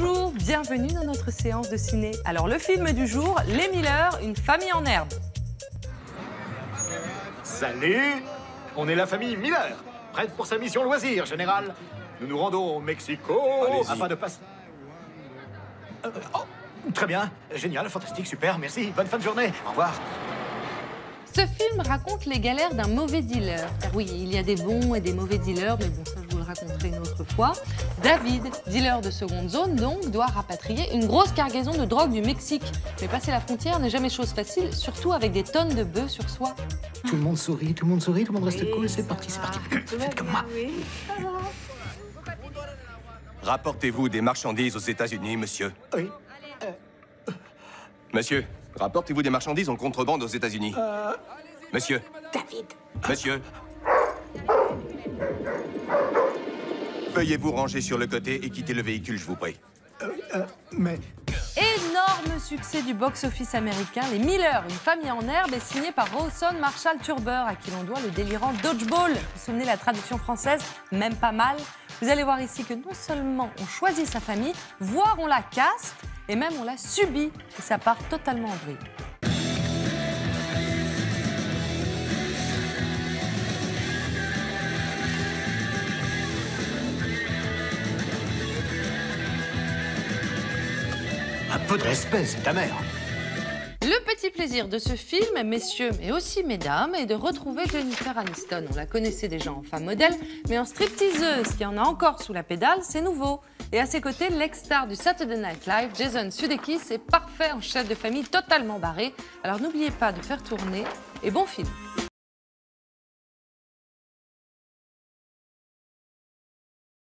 Bonjour, bienvenue dans notre séance de ciné. Alors le film du jour, Les Miller, une famille en herbe. Salut, on est la famille Miller, prête pour sa mission loisir, général. Nous nous rendons au Mexico afin de passer... très bien, génial, fantastique, super, merci, bonne fin de journée, au revoir. Ce film raconte les galères d'un mauvais dealer. Car oui, il y a des bons et des mauvais dealers, mais bon, ça je vous le raconterai une autre fois. David, dealer de seconde zone, donc, doit rapatrier une grosse cargaison de drogue du Mexique. Mais passer la frontière n'est jamais chose facile, surtout avec des tonnes de bœufs sur soi. Tout le monde sourit, tout le monde sourit, tout le monde reste cool, c'est parti, c'est parti. Faites comme moi. Oui, ça va. Rapportez-vous des marchandises aux États-Unis, monsieur. Oui. Monsieur, rapportez-vous des marchandises en contrebande aux États-Unis. Monsieur. David. Monsieur. Veuillez vous ranger sur le côté et quitter le véhicule, je vous prie. Mais... Énorme succès du box-office américain, Les Miller, une famille en herbe, est signé par Rawson Marshall Thurber, à qui l'on doit le délirant Dodgeball. Vous vous souvenez la traduction française, même pas mal. Vous allez voir ici que non seulement on choisit sa famille, voire on la caste, et même on la subit. Et ça part totalement en vrille. Un peu de respect, c'est ta mère. Le petit plaisir de ce film, messieurs, mais aussi mesdames, est de retrouver Jennifer Aniston. On la connaissait déjà en femme modèle, mais en stripteaseuse, qui en a encore sous la pédale, c'est nouveau. Et à ses côtés, l'ex-star du Saturday Night Live, Jason Sudeikis, est parfait en chef de famille totalement barré. Alors n'oubliez pas de faire tourner et bon film.